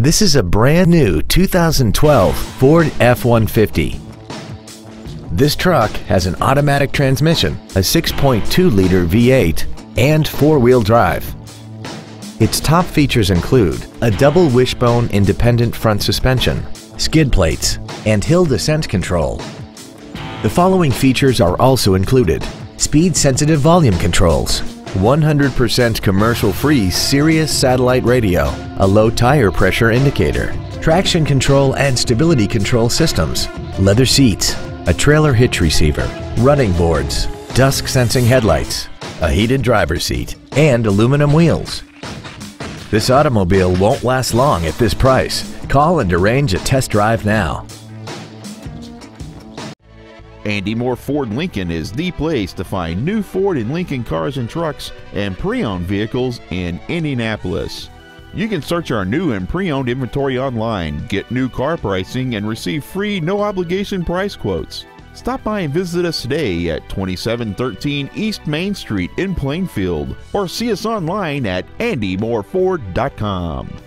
This is a brand new 2012 Ford F-150. This truck has an automatic transmission, a 6.2-liter V8, and four-wheel drive. Its top features include a double wishbone independent front suspension, skid plates, and hill descent control. The following features are also included: speed-sensitive volume controls, 100% commercial-free Sirius satellite radio, a low tire pressure indicator, traction control and stability control systems, leather seats, a trailer hitch receiver, running boards, dusk-sensing headlights, a heated driver's seat, and aluminum wheels. This automobile won't last long at this price. Call and arrange a test drive now. Andy Mohr Ford Lincoln is the place to find new Ford and Lincoln cars and trucks and pre-owned vehicles in Indianapolis. You can search our new and pre-owned inventory online, get new car pricing, and receive free no-obligation price quotes. Stop by and visit us today at 2713 East Main Street in Plainfield, or see us online at andymohrford.com.